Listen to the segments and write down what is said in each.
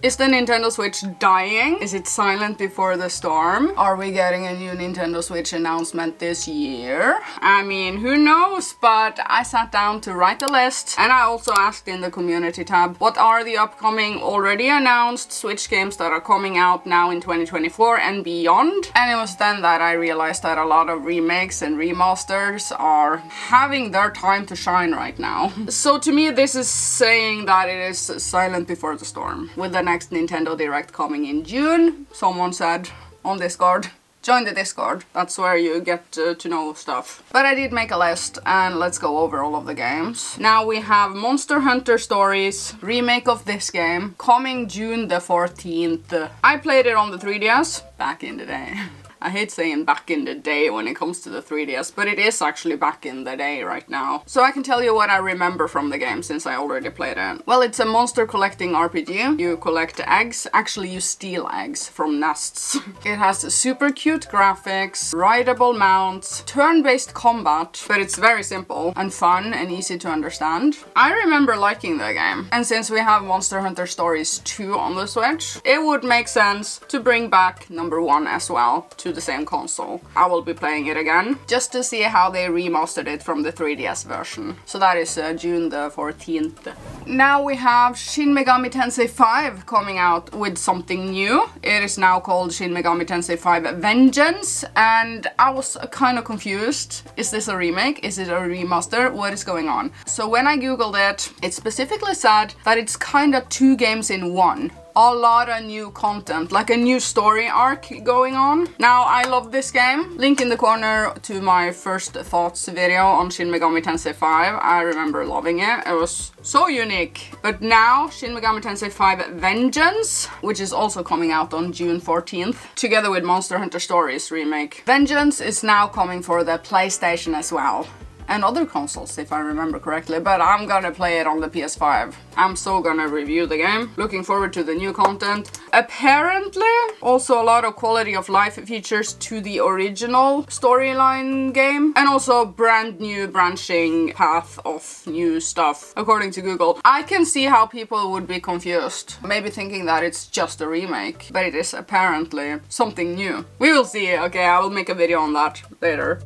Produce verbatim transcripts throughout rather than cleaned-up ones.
Is the Nintendo Switch dying? Is it silent before the storm? Are we getting a new Nintendo Switch announcement this year? I mean, who knows? But I sat down to write the list, and I also asked in the community tab, what are the upcoming already announced Switch games that are coming out now in twenty twenty-four and beyond? And it was then that I realized that a lot of remakes and remasters are having their time to shine right now. So to me, this is saying that it is silent before the storm. With the next Nintendo Direct coming in June, someone said on Discord, join the Discord, that's where you get to, to know stuff. But I did make a list, and let's go over all of the games. Now we have Monster Hunter Stories, remake of this game, coming June the fourteenth. I played it on the three D S back in the day. I hate saying back in the day when it comes to the three D S, but it is actually back in the day right now. So I can tell you what I remember from the game since I already played it. Well, it's a monster collecting R P G. You collect eggs, actually you steal eggs from nests. It has super cute graphics, rideable mounts, turn-based combat, but it's very simple and fun and easy to understand. I remember liking the game. And since we have Monster Hunter Stories two on the Switch, it would make sense to bring back number one as well to the same console. I will be playing it again just to see how they remastered it from the three D S version. So that is uh, June the fourteenth. Now we have Shin Megami Tensei five coming out with something new. It is now called Shin Megami Tensei V Vengeance, and I was uh, kind of confused. Is this a remake? Is it a remaster? What is going on? So when I googled it, it specifically said that it's kind of two games in one. A lot of new content, like a new story arc going on. Now, I love this game. Link in the corner to my first thoughts video on Shin Megami Tensei five. I remember loving it. It was so unique. But now, Shin Megami Tensei V Vengeance, which is also coming out on June fourteenth, together with Monster Hunter Stories remake. Vengeance is now coming for the PlayStation as well. And other consoles, if I remember correctly, but I'm gonna play it on the P S five. I'm so gonna review the game. Looking forward to the new content. Apparently, also a lot of quality of life features to the original storyline game, and also brand new branching path of new stuff, according to Google. I can see how people would be confused, maybe thinking that it's just a remake, but it is apparently something new. We will see, okay, I will make a video on that later.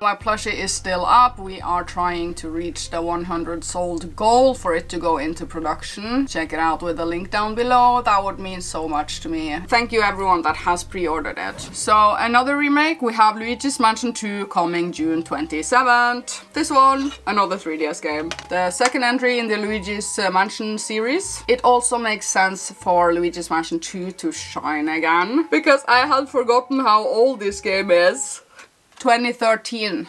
My plushie is still up. We are trying to reach the one hundred sold goal for it to go into production. Check it out with the link down below. That would mean so much to me. Thank you everyone that has pre-ordered it. So another remake, we have Luigi's Mansion two coming June twenty-seventh. This one, another three D S game. The second entry in the Luigi's Mansion series. It also makes sense for Luigi's Mansion two to shine again, because I had forgotten how old this game is. twenty thirteen.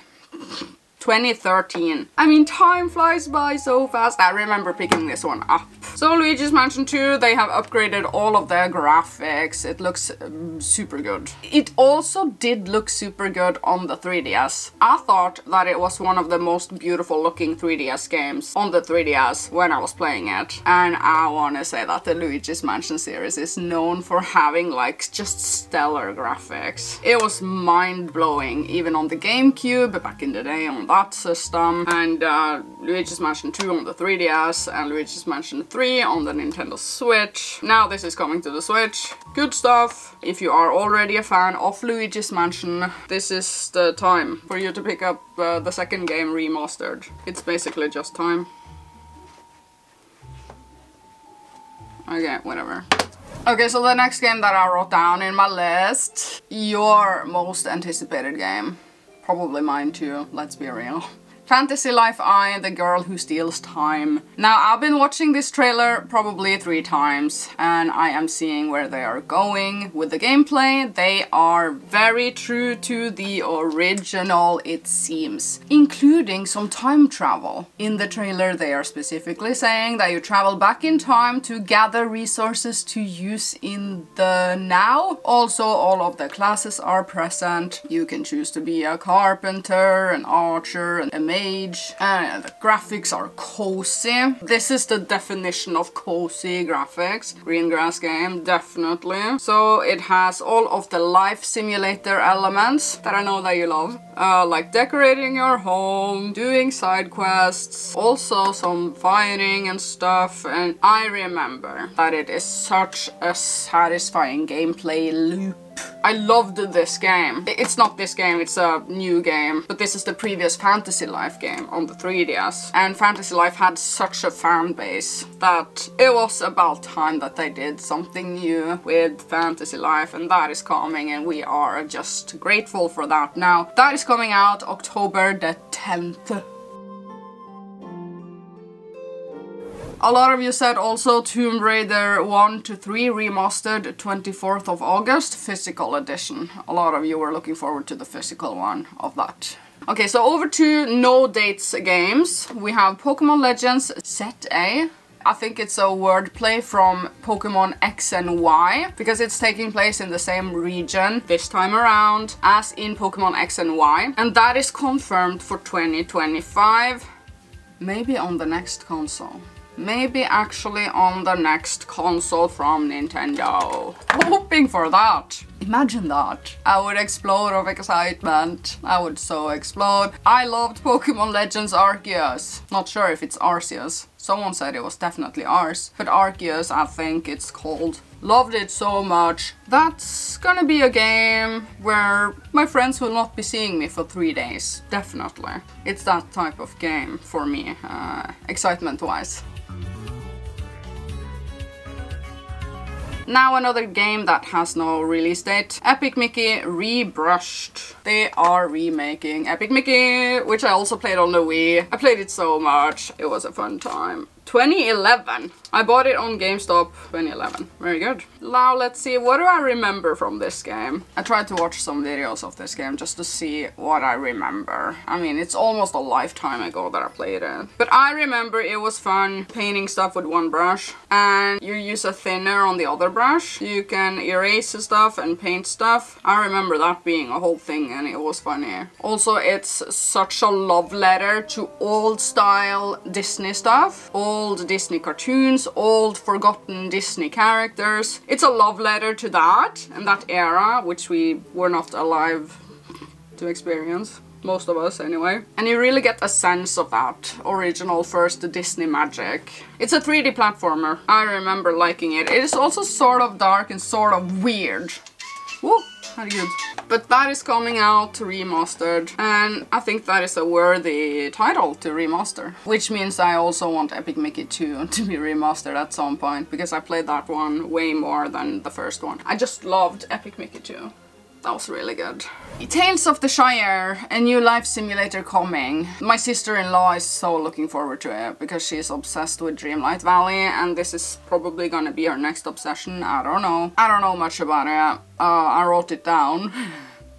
twenty thirteen. I mean, time flies by so fast. I remember picking this one up. So Luigi's Mansion two, they have upgraded all of their graphics. It looks um, super good. It also did look super good on the three D S. I thought that it was one of the most beautiful looking three D S games on the three D S when I was playing it. And I wanna say that the Luigi's Mansion series is known for having like just stellar graphics. It was mind-blowing, even on the GameCube back in the day on that system, and uh, Luigi's Mansion two on the three D S and Luigi's Mansion three on the Nintendo Switch. Now this is coming to the Switch. Good stuff. If you are already a fan of Luigi's Mansion, this is the time for you to pick up uh, the second game remastered. It's basically just time. Okay, whatever. Okay, so the next game that I wrote down in my list, your most anticipated game. Probably mine too, let's be real. Fantasy Life I, The Girl Who Steals Time. Now, I've been watching this trailer probably three times, and I am seeing where they are going with the gameplay. They are very true to the original, it seems, including some time travel. In the trailer, they are specifically saying that you travel back in time to gather resources to use in the now. Also, all of the classes are present. You can choose to be a carpenter, an archer, and a age. Uh, the graphics are cozy. This is the definition of cozy graphics. Green grass game, definitely. So it has all of the life simulator elements that I know that you love. Uh, like decorating your home, doing side quests, also some fighting and stuff. And I remember that it is such a satisfying gameplay loop. I loved this game. It's not this game, it's a new game, but this is the previous Fantasy Life game on the three D S. And Fantasy Life had such a fan base that it was about time that they did something new with Fantasy Life, and that is coming, and we are just grateful for that. Now, that is coming out October the tenth. A lot of you said also Tomb Raider one to three Remastered twenty-fourth of August, physical edition. A lot of you were looking forward to the physical one of that. Okay, so over to no dates games. We have Pokemon Legends Z A. I think it's a wordplay from Pokemon X and Y, because it's taking place in the same region this time around as in Pokemon X and Y. And that is confirmed for twenty twenty-five, maybe on the next console. Maybe actually on the next console from Nintendo. Hoping for that. Imagine that. I would explode of excitement. I would so explode. I loved Pokemon Legends Arceus. Not sure if it's Arceus. Someone said it was definitely ours. But Arceus, I think it's called. Loved it so much. That's gonna be a game where my friends will not be seeing me for three days. Definitely. It's that type of game for me, uh, excitement-wise. Now another game that has no release date, Epic Mickey Rebrushed. They are remaking Epic Mickey, which I also played on the Wii. I played it so much, it was a fun time. twenty eleven. I bought it on GameStop twenty eleven. Very good. Now let's see, what do I remember from this game? I tried to watch some videos of this game just to see what I remember. I mean, it's almost a lifetime ago that I played it. But I remember it was fun painting stuff with one brush, and you use a thinner on the other brush. You can erase stuff and paint stuff. I remember that being a whole thing, and it was funny. Also, it's such a love letter to old style Disney stuff. All old Disney cartoons, old forgotten Disney characters. It's a love letter to that and that era, which we were not alive to experience. Most of us, anyway. And you really get a sense of that original first Disney magic. It's a three D platformer. I remember liking it. It is also sort of dark and sort of weird. Woo! Herregud. But that is coming out remastered, and I think that is a worthy title to remaster. Which means I also want Epic Mickey two to be remastered at some point, because I played that one way more than the first one. I just loved Epic Mickey two. That was really good. Tales of the Shire, a new life simulator coming. My sister-in-law is so looking forward to it because she's obsessed with Dreamlight Valley, and this is probably gonna be her next obsession. I don't know. I don't know much about it. Uh, I wrote it down.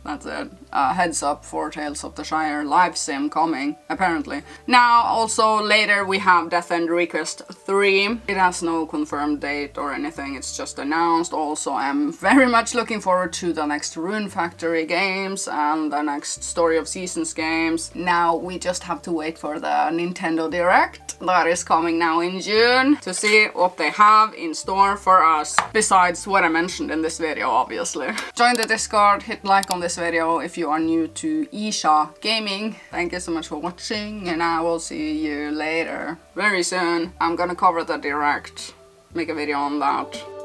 That's it. Uh, heads up for Tales of the Shire live sim coming, apparently. Now, also later we have Death end re;Quest three. It has no confirmed date or anything, it's just announced. Also, I'm very much looking forward to the next Rune Factory games and the next Story of Seasons games. Now we just have to wait for the Nintendo Direct that is coming now in June to see what they have in store for us, besides what I mentioned in this video, obviously. Join the Discord, hit like on this video if you are new to Ircha Gaming. Thank you so much for watching, and I will see you later. Very soon, I'm gonna cover the Direct, make a video on that.